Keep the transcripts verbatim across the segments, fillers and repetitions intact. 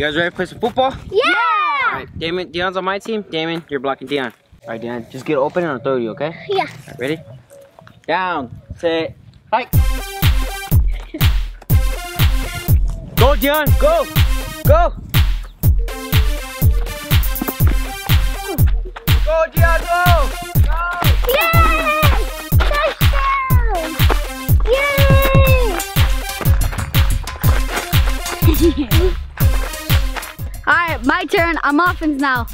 You guys ready to play some football? Yeah! All right, Damon, Deion's on my team. Damon, you're blocking Deion. All right, Deion, just get open and I'll throw you, okay? Yeah. Right, ready? Down, set, hike. Go, Deion, go, go. Go, Deion, go. Go. Yay! Touchdown! Yay! All right, my turn. I'm offense now.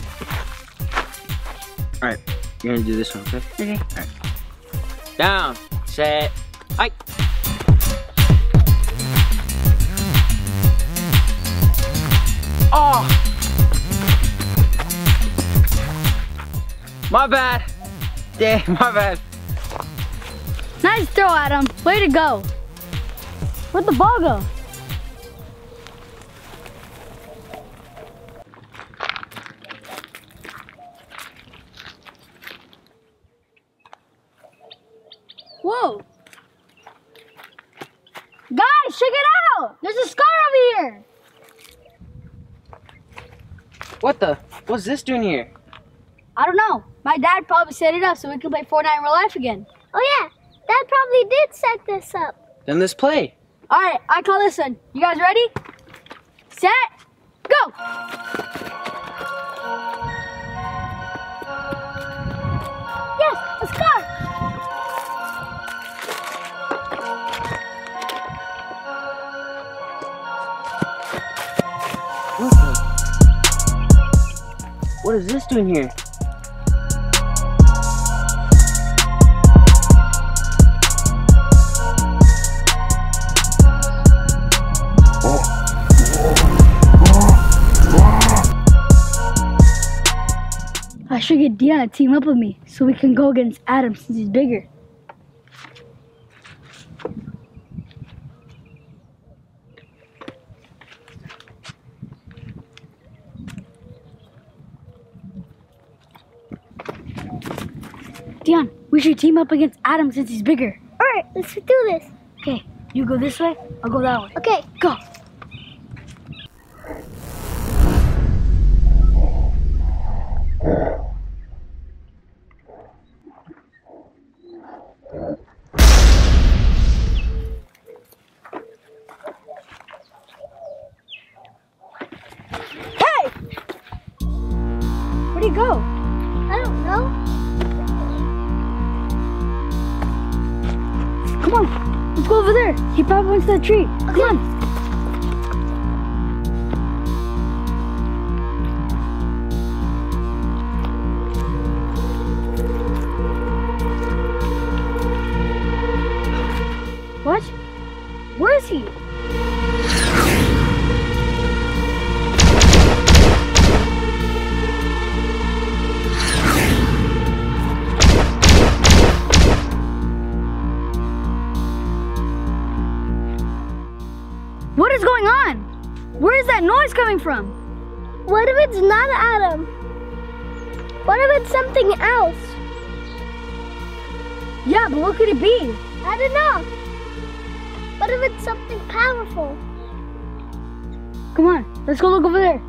All right, you're gonna do this one, okay? Okay. All right. Down, set, hike. Oh! My bad. Yeah, my bad. Nice throw, Adam. Way to go. Where'd the ball go? Whoa. Guys, check it out. There's a SCAR over here. What the? What's this doing here? I don't know. My dad probably set it up so we can play Fortnite in real life again. Oh yeah, Dad probably did set this up. Then let's play. All right, I call this one. You guys ready? Set, go. Yes, let's go. What is this doing here? I should get Deion to team up with me so we can go against Adam since he's bigger. Deion, we should team up against Adam since he's bigger. All right, let's do this. Okay, you go this way, I'll go that way. Okay, go. Hey! Where'd he go? I don't know. Come on, let's go over there. He probably went to that tree. Okay. Come on. What? Where is he? What is going on? Where is that noise coming from? What if it's not Adam? What if it's something else? Yeah, but what could it be? I don't know. What if it's something powerful? Come on, let's go look over there.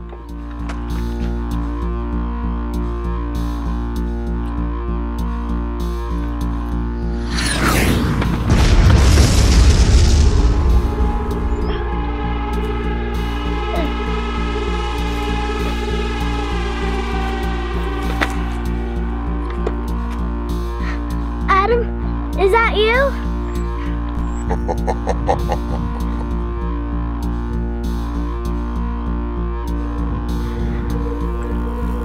Is that you?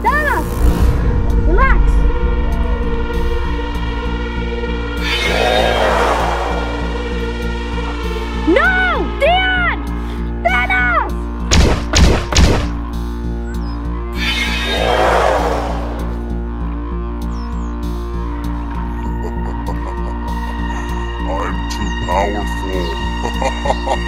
Thanos! Relax! No! Deion! Thanos! Powerful.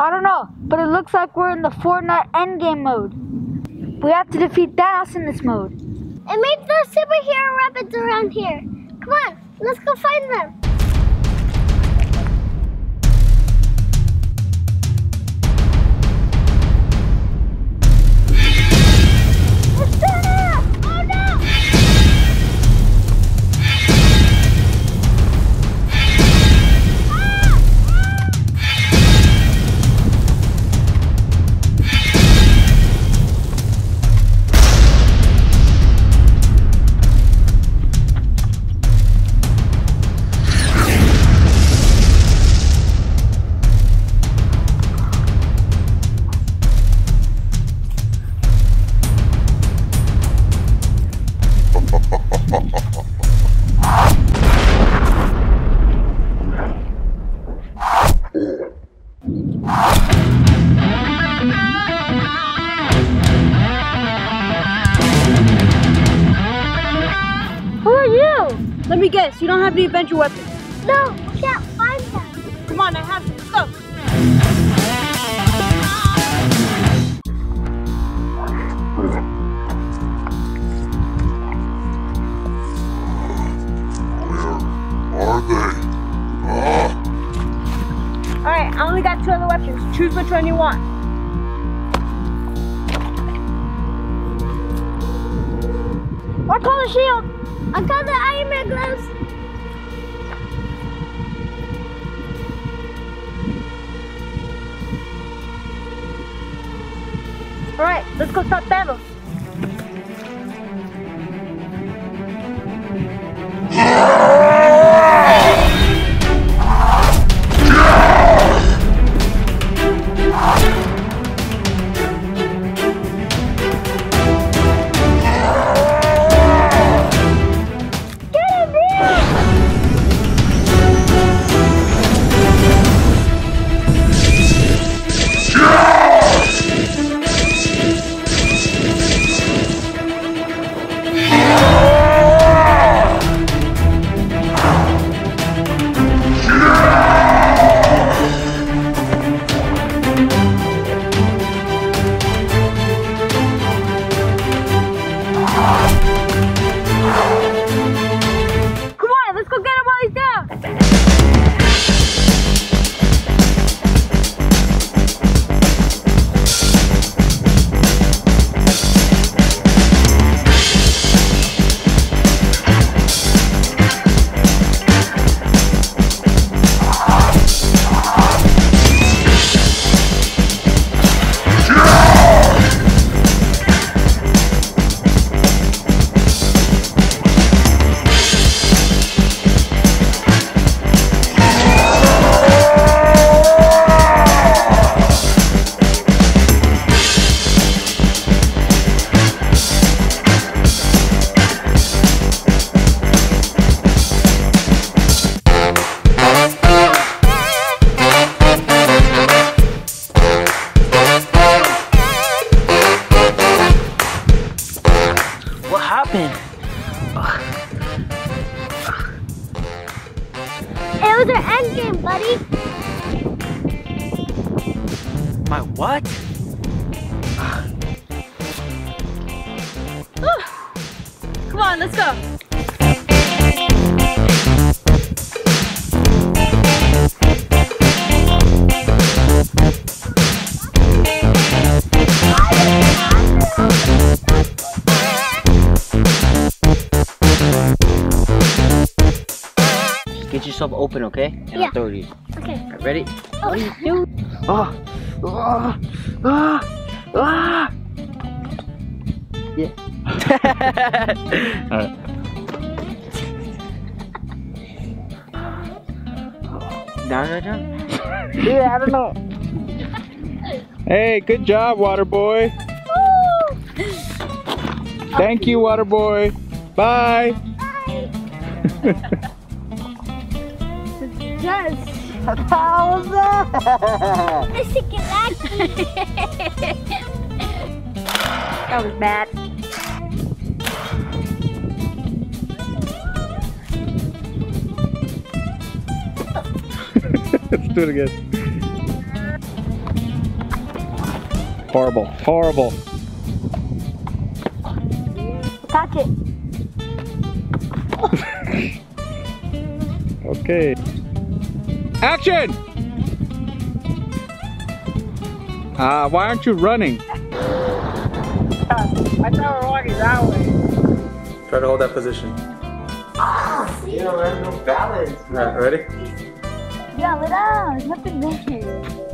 I don't know, but it looks like we're in the Fortnite endgame mode. We have to defeat Thanos in this mode. And maybe there's superhero rabbits around here. Come on, let's go find them. Let me guess, you don't have any adventure weapons? No, we can't find them. Come on, I have to. Let's go. Where are they? Ah. Alright, I only got two other weapons. Choose which one you want. I call the shield. I call the Iron Man gloves. All right, let's go stop Thanos. It was our end game, buddy. My what? Come on, let's go. Get yourself open, okay? And yeah. I'll throw these. Okay. Right, ready? Oh, what do you do? Ah! Ah! Ah! Ah! Yeah. Alright. Down, down, down? Yeah, I don't know. Hey, good job, water boy. Woo! Thank you, water boy. Bye. Bye. Yes, a thousand! This is lucky! That was bad. Let's do it again. Horrible, horrible. Catch it. Okay. Action! Uh, why aren't you running? I thought we were walking that way. Try to hold that position. Ah, see? You don't have no balance. Alright, ready? Yeah, let out. Nothing there.